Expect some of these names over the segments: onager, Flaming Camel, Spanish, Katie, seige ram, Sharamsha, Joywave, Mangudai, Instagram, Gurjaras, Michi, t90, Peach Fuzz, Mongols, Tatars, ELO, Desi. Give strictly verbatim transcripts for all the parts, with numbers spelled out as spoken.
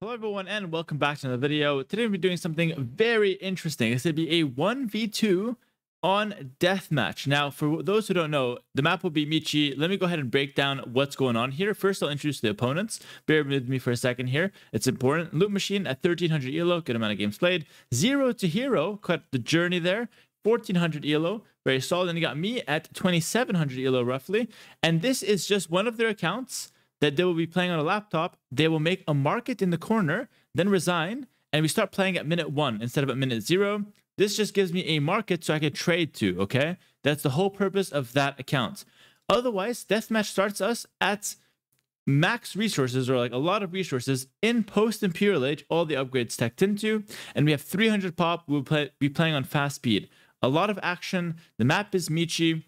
Hello everyone and welcome back to another video. Today we'll be doing something very interesting. It's going to be a one v two on deathmatch. Now for those who don't know, the map will be Michi. Let me go ahead and break down what's going on here. First I'll introduce the opponents. Bear with me for a second here. It's important. Loot Machine at thirteen hundred E L O, good amount of games played. Zero to Hero, quite the journey there. fourteen hundred E L O, very solid. And you got me at twenty-seven hundred E L O roughly. And this is just one of their accounts that they will be playing on a laptop. They will make a market in the corner, then resign, and we start playing at minute one instead of at minute zero. This just gives me a market so I can trade to, okay? That's the whole purpose of that account. Otherwise, deathmatch starts us at max resources, or like a lot of resources, in post-imperial age, all the upgrades tacked into, and we have three hundred pop. We'll play, be playing on fast speed. A lot of action. The map is Michi.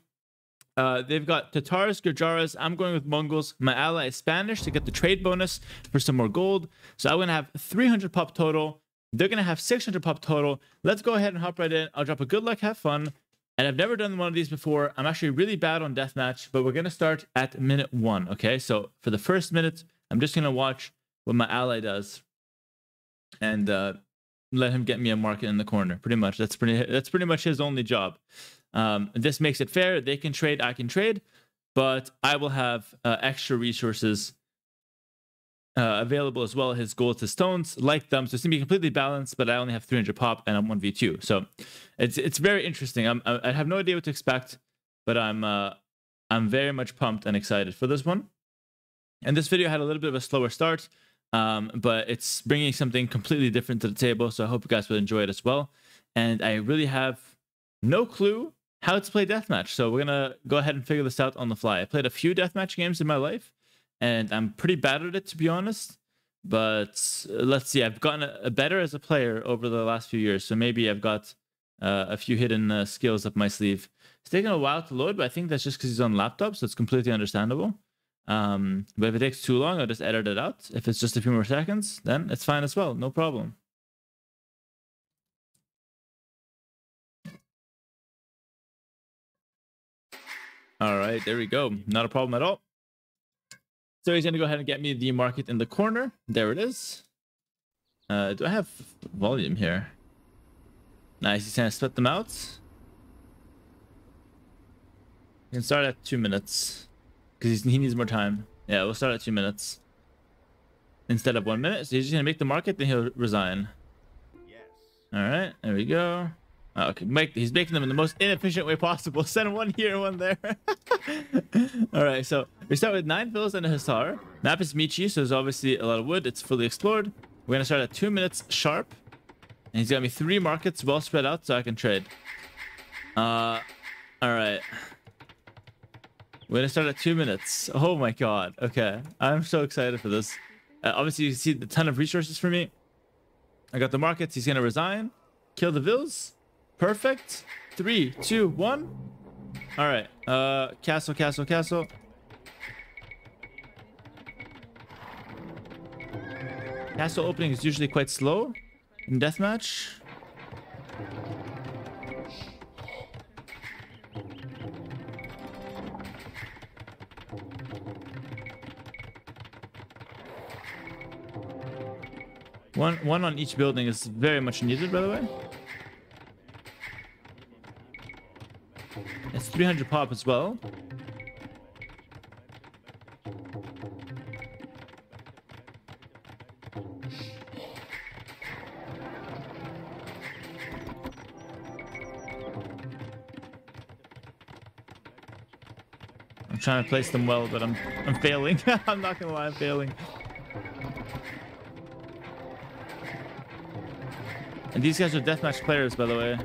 Uh, they've got Tatars, Gurjaras. I'm going with Mongols. My ally is Spanish to get the trade bonus for some more gold. So I'm going to have three hundred pop total. They're going to have six hundred pop total. Let's go ahead and hop right in. I'll drop a good luck, have fun. And I've never done one of these before. I'm actually really bad on deathmatch, but we're going to start at minute one. Okay, so for the first minute, I'm just going to watch what my ally does and uh, let him get me a market in the corner. Pretty much. That's pretty, that's pretty much his only job. Um, this makes it fair. They can trade, I can trade, but I will have uh, extra resources uh, available as well. His gold to stones, like them. So it's going to be completely balanced, but I only have three hundred pop and I'm one v two. So it's it's very interesting. I'm, I have no idea what to expect, but I'm, uh, I'm very much pumped and excited for this one. And this video had a little bit of a slower start, um, but it's bringing something completely different to the table. So I hope you guys will enjoy it as well. And I really have no clue how to play deathmatch, so we're gonna go ahead and figure this out on the fly. I played a few deathmatch games in my life, and I'm pretty bad at it, to be honest. But let's see, I've gotten a, a better as a player over the last few years, so maybe I've got uh, a few hidden uh, skills up my sleeve. It's taking a while to load, but I think that's just because he's on laptop, so it's completely understandable. Um, but if it takes too long, I'll just edit it out. If it's just a few more seconds, then it's fine as well, no problem. All right, there we go. Not a problem at all. So he's going to go ahead and get me the market in the corner. There it is. Uh, do I have volume here? Nice. He's going to split them out. We can start at two minutes because he needs more time. Yeah, we'll start at two minutes instead of one minute. So he's just going to make the market, then he'll resign. Yes. All right, there we go. Oh, okay, Mike, he's making them in the most inefficient way possible. Send one here, one there. All right, so we start with nine villas and a hussar. Map is Michi, so there's obviously a lot of wood. It's fully explored. We're going to start at two minutes sharp. And he's got me three markets well spread out so I can trade. Uh, all right. We're going to start at two minutes. Oh, my God. Okay, I'm so excited for this. Uh, obviously, you see a ton of resources for me. I got the markets. He's going to resign. Kill the villas. Perfect. Three, two, one. All right. Uh, castle, castle, castle. Castle opening is usually quite slow in deathmatch. One, one on each building is very much needed, by the way. It's three hundred pop as well. I'm trying to place them well, but I'm I'm failing. I'm not gonna lie, I'm failing. And these guys are deathmatch players, by the way.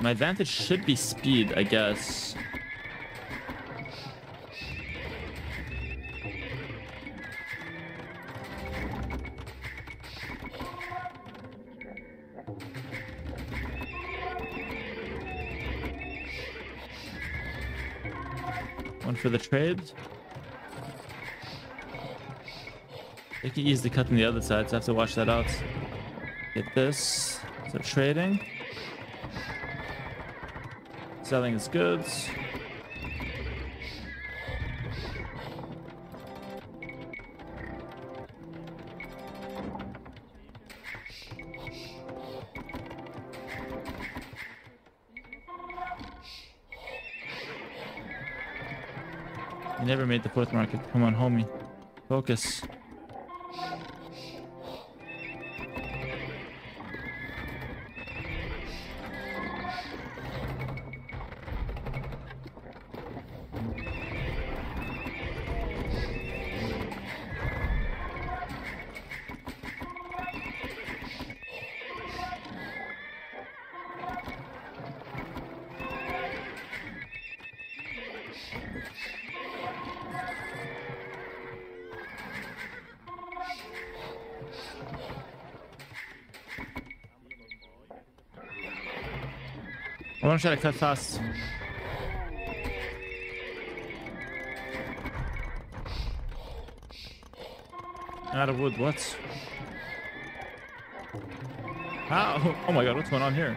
My advantage should be speed, I guess. One for the trade. They can easily cut on the other side, so I have to watch that out. Get this. So trading. Selling his goods. You never made the fourth market. Come on, homie. Focus. I want to try to cut fast. Out of wood, what? How? Oh my god, what's going on here?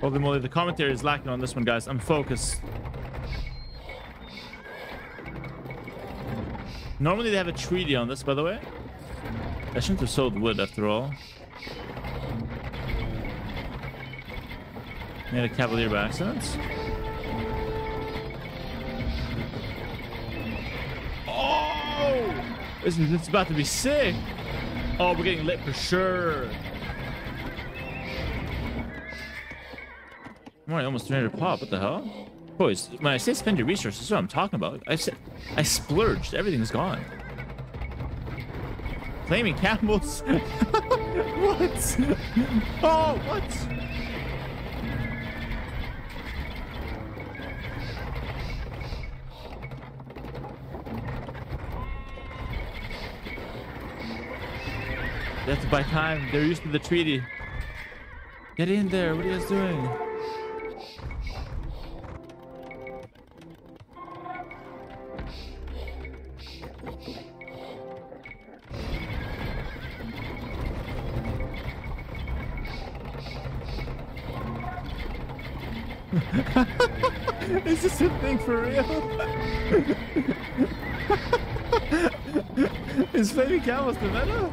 Holy moly, the commentary is lacking on this one, guys. I'm focused. Normally they have a treaty on this, by the way. I shouldn't have sold wood after all. I had a cavalier by accident. Oh! This is about to be sick. Oh, we're getting lit for sure. Alright, almost three hundred pop. What the hell? Boys, when I say spend your resources, that's what I'm talking about. I said I splurged. Everything's gone. Claiming camels. What? Oh, what? That's by time. They're used to the treaty. Get in there. What are you guys doing? Is this a thing for real? Is flaming camels the meta?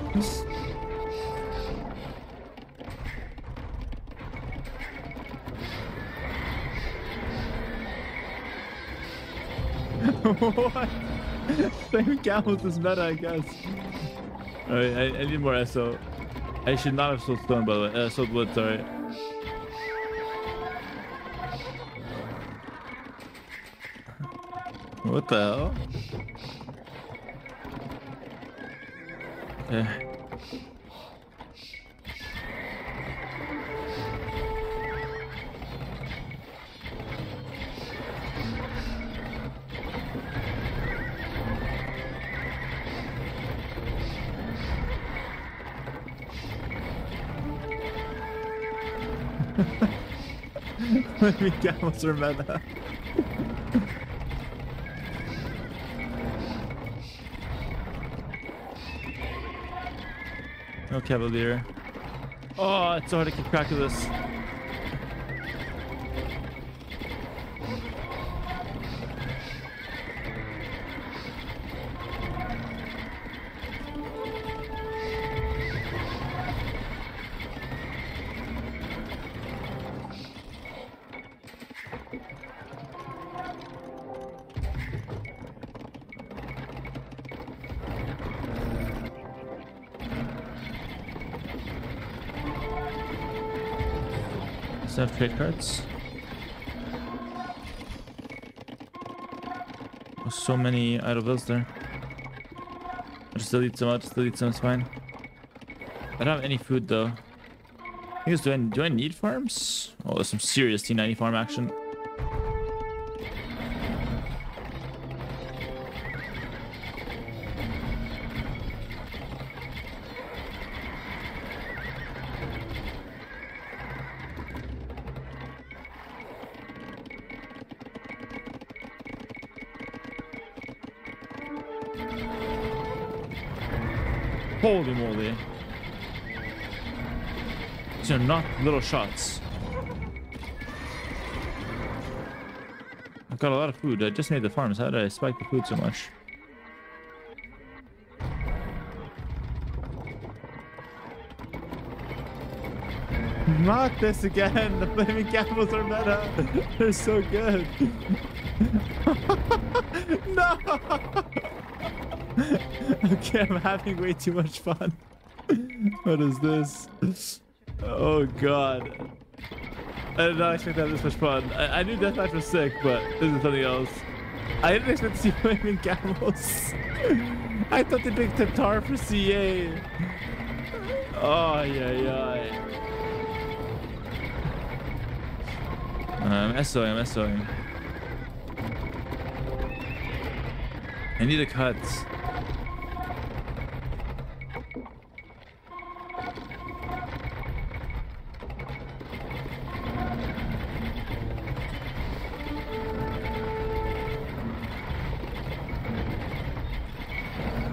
What? Flaming camels is meta, I guess. Alright, I, I need more S O. I should not have sold stone, by the way. Uh, sold wood, sorry. What the hell? Okay. Maybe camels are meta. No cavalier. Oh, it's so hard to keep track of this. Have trade cards. There's so many idle bills there. I'll just delete some, I'll just delete some, it's fine. I don't have any food though. Because do I, do I need farms? Oh, there's some serious T ninety farm action. Holy moly. These are not little shots. I've got a lot of food. I just made the farms. How did I spike the food so much? Not this again. The flaming capitals are meta. They're so good. No! Okay, I'm having way too much fun. What is this? Oh god. I did not expect to have this much fun. I, I knew Deathmatch was sick, but this is something else. I didn't expect to see flaming camels. I thought they picked Tatar for C A. Oh, yeah, yeah. I'm SOing, I'm SOing. I need a cut.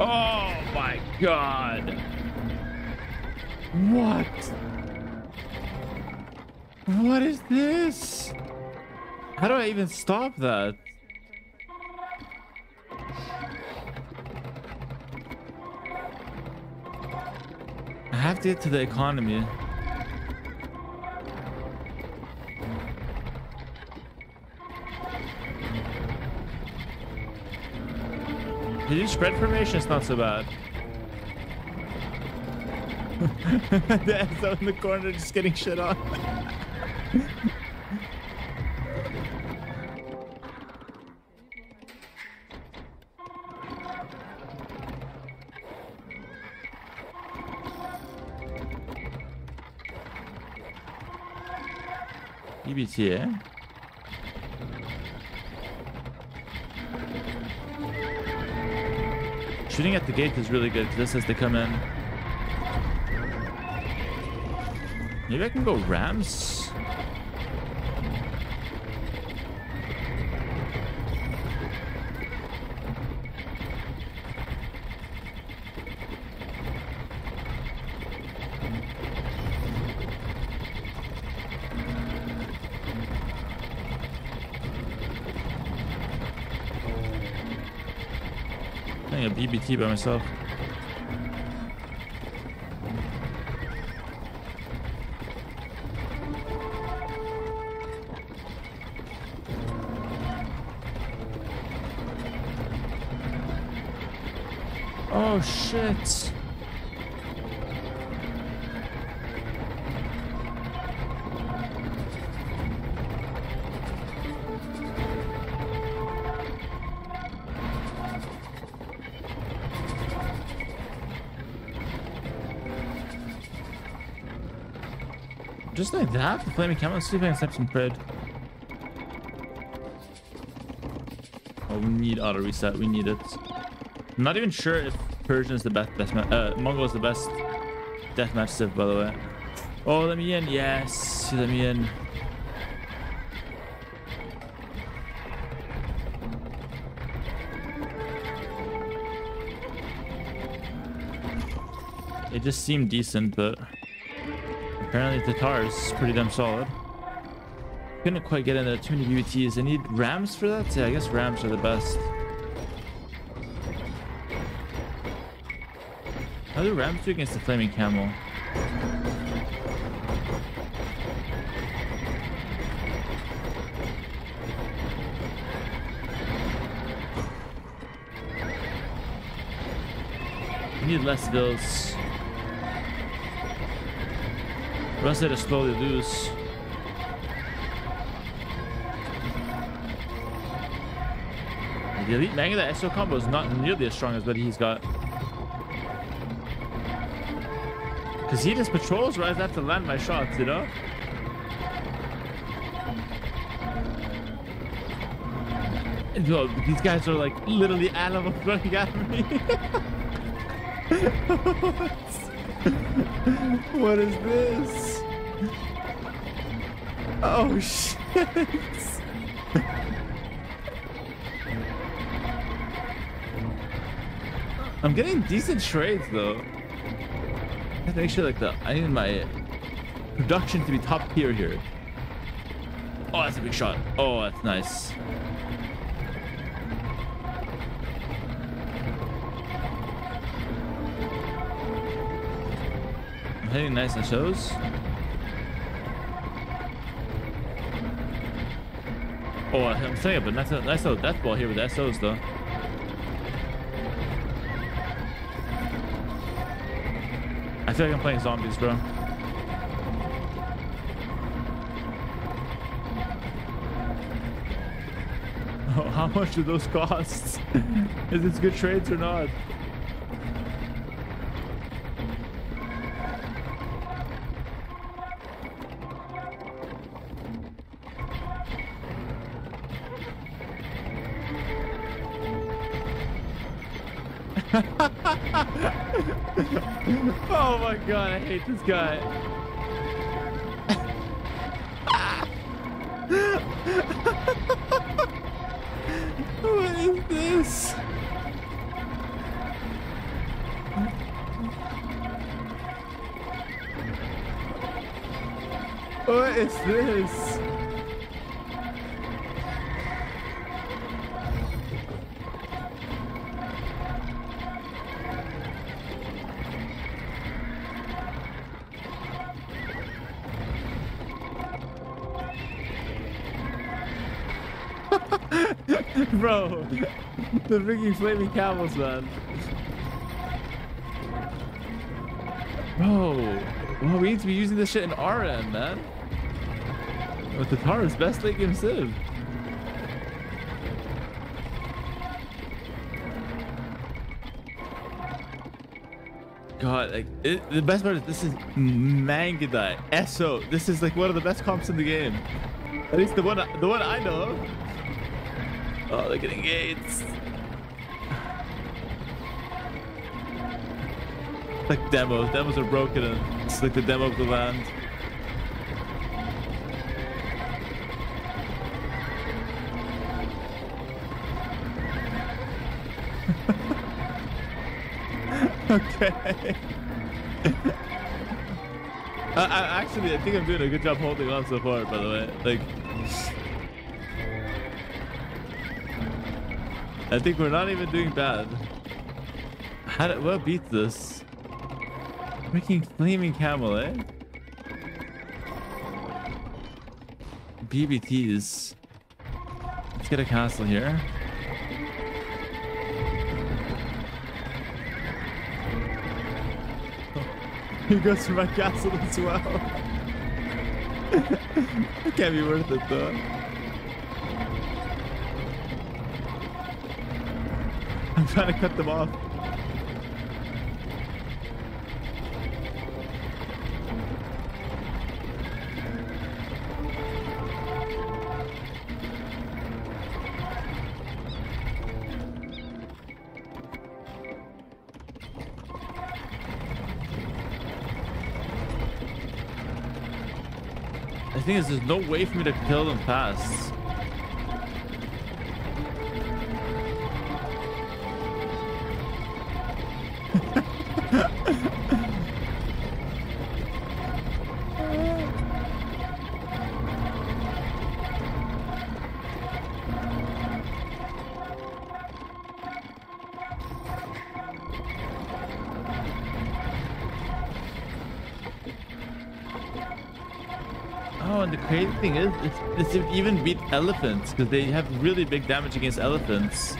Oh my god. What? What is this? How do I even stop that? I have to get to the economy. Did you spread formation? It's not so bad. The S O in the corner just getting shit on. E B T A? Shooting at the gate is really good because this has to come in. Maybe I can go Rams? A B B T by myself. Oh shit. Just like that, the flaming camel. Let's see if I can snap some bread. Oh, we need auto reset. We need it. I'm not even sure if Persian is the best best match. Uh, Mongol is the best deathmatch civ, by the way. Oh, let me in. Yes, let me in. It just seemed decent, but. Apparently Tatars is pretty damn solid. Couldn't quite get into too many B B Ts. I need Rams for that? Yeah, I guess Rams are the best. How do Rams do against the flaming camel? We need less bills. Unless they just slowly lose. The elite Mangudai S O combo is not nearly as strong as what he's got. Because Because he just patrols where I have to land my shots, you know? Yo, these guys are like literally animals running at me. What is this? Oh shit. I'm getting decent trades though. I have to make sure like the I need my production to be top tier here. Oh, that's a big shot. Oh, that's nice. I'm hitting nice and shows. Oh, I'm saying it, but nice, nice little death ball here with S Os though. I feel like I'm playing zombies, bro. Oh, how much do those cost? Is this good trades or not? Oh my god, I hate this guy. What is this? What is this? Bro, the freaking flaming camels, man. Bro, well, we need to be using this shit in R M, man. With the Tatars, best late game Civ. God, like it, the best part is this is Mangudai, S O. This is like one of the best comps in the game. At least the one, the one I know of. Oh, they're getting gates. Like demos, demos are broken. And it's like the demo of the land. Okay. I, I actually, I think I'm doing a good job holding on so far. By the way, like. I think we're not even doing bad. How did what beat this? Freaking flaming camel, eh? B B Ts. Let's get a castle here. He goes for my castle as well. It can't be worth it though. I'm trying to cut them off. The thing is, there's no way for me to kill them fast. Thing is, it's, it's even beat elephants because they have really big damage against elephants.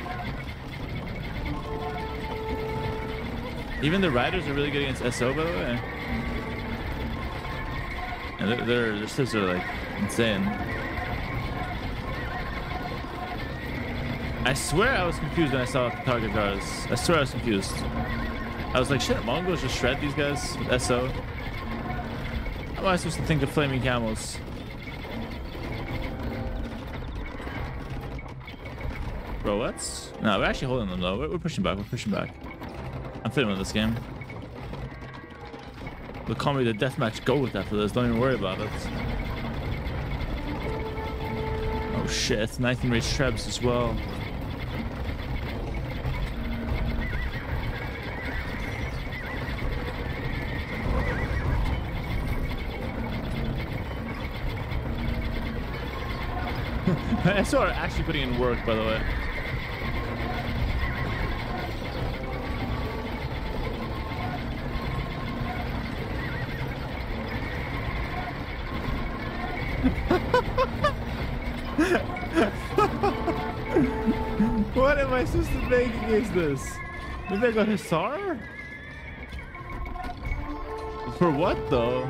Even the riders are really good against S O, by the way. And their their, their civs are like insane. I swear I was confused when I saw the target cars. I swear I was confused. I was like, shit, Mongols just shred these guys with S O. am I supposed to think of flaming camels? Bro, what's... No, we're actually holding them though. We're, we're pushing back. We're pushing back. I'm fitting with this game. The comedy, the deathmatch, go with that for this. Don't even worry about it. Oh shit, it's nineteen rage trebs as well. I saw her actually putting in work, by the way. What am I supposed to make against this? Maybe I got Hussar? For what though?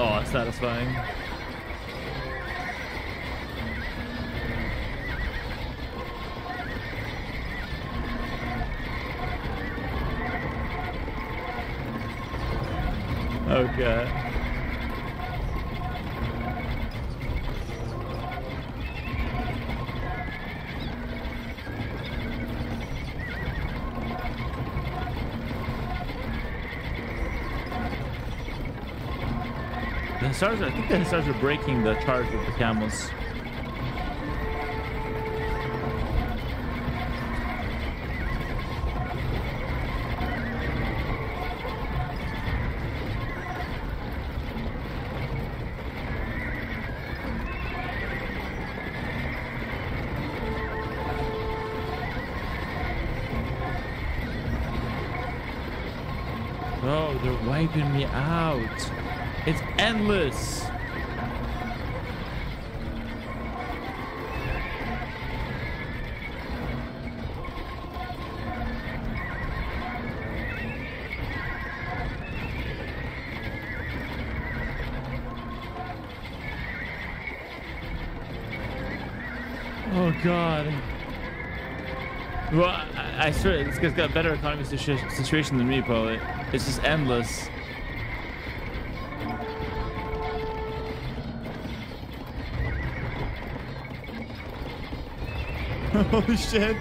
Oh, it's satisfying. Okay. The Hussars, I think the Hussars are breaking the charge with the camels. Bro, they're wiping me out. It's endless. Oh God. Well, I, I swear this guy's got a better economic situ situation than me, probably. It's just endless. Holy shit!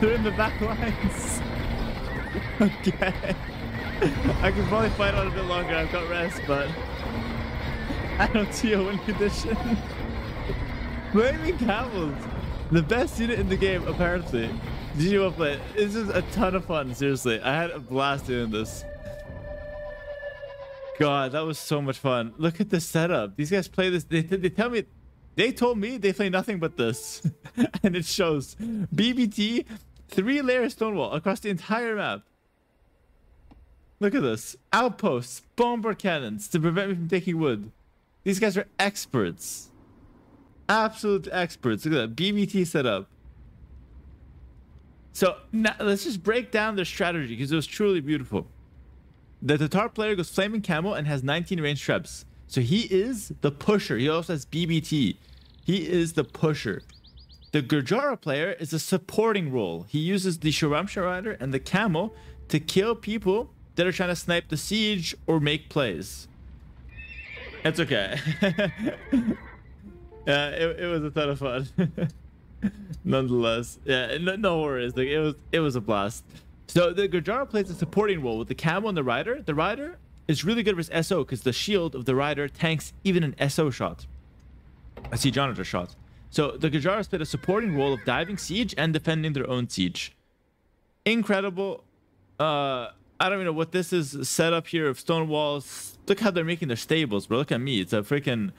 They're in the back lines. Okay. I can probably fight on a bit longer. I've got rest, but I don't see a win condition. Flaming camels, the best unit in the game, apparently. G one play. This is a ton of fun, seriously. I had a blast doing this. God, that was so much fun. Look at the setup. These guys play this. They, they tell me, they told me they play nothing but this. And it shows. B B T, three layer stonewall across the entire map. Look at this. Outposts, bomber cannons to prevent me from taking wood. These guys are experts. Absolute experts. Look at that. B B T setup. So now let's just break down their strategy because it was truly beautiful. The Tatar player goes flaming camel and has nineteen range trebs. So he is the pusher. He also has B B T. He is the pusher. The Gurjara player is a supporting role. He uses the Sharamsha rider and the camel to kill people that are trying to snipe the siege or make plays. That's okay. uh, it, it was a ton of fun. Nonetheless, yeah, no, no worries. Like, it was, it was a blast. So the Gurjara plays a supporting role with the camel and the rider. The rider is really good with his S O because the shield of the rider tanks even an S O shot, a siege onager shot. So the Gurjaras played a supporting role of diving siege and defending their own siege. Incredible. Uh, I don't even know what this is set up here of stone walls. Look how they're making their stables, bro. Look at me. It's a freaking,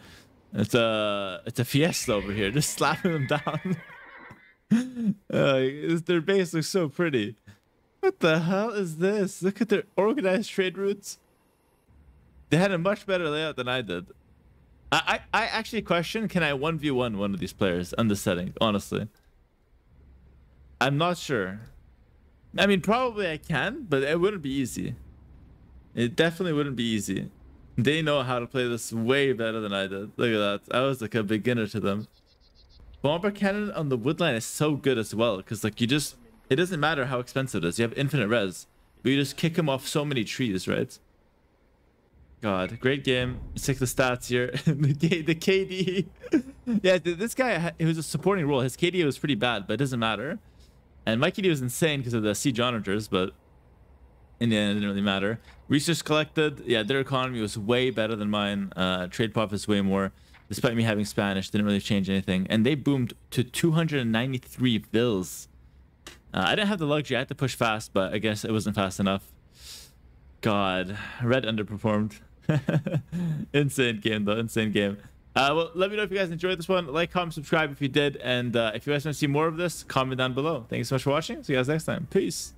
it's a, it's a fiesta over here. Just slapping them down. Uh, their base looks so pretty. What the hell is this? Look at their organized trade routes. They had a much better layout than I did. I I, I actually question, can I one v one one of these players on this setting? Honestly, I'm not sure. I mean, probably I can, but it wouldn't be easy. It definitely wouldn't be easy. They know how to play this way better than I did. Look at that. I was like a beginner to them. Bomber cannon on the woodline is so good as well, because like you just, it doesn't matter how expensive it is. You have infinite res, but you just kick them off so many trees, right? God, great game. Let's check the stats here. the K D. Yeah, this guy, he was a supporting role. His K D was pretty bad, but it doesn't matter. And my K D was insane because of the siege onagers, but in the end, it didn't really matter. Research collected. Yeah, their economy was way better than mine. Uh, trade profits way more. Despite me having Spanish, didn't really change anything. And they boomed to two hundred ninety-three bills. Uh, I didn't have the luxury. I had to push fast, but I guess it wasn't fast enough. God, red underperformed. Insane game, though. Insane game. Uh, well, let me know if you guys enjoyed this one. Like, comment, subscribe if you did. And uh, if you guys want to see more of this, comment down below. Thank you so much for watching. See you guys next time. Peace.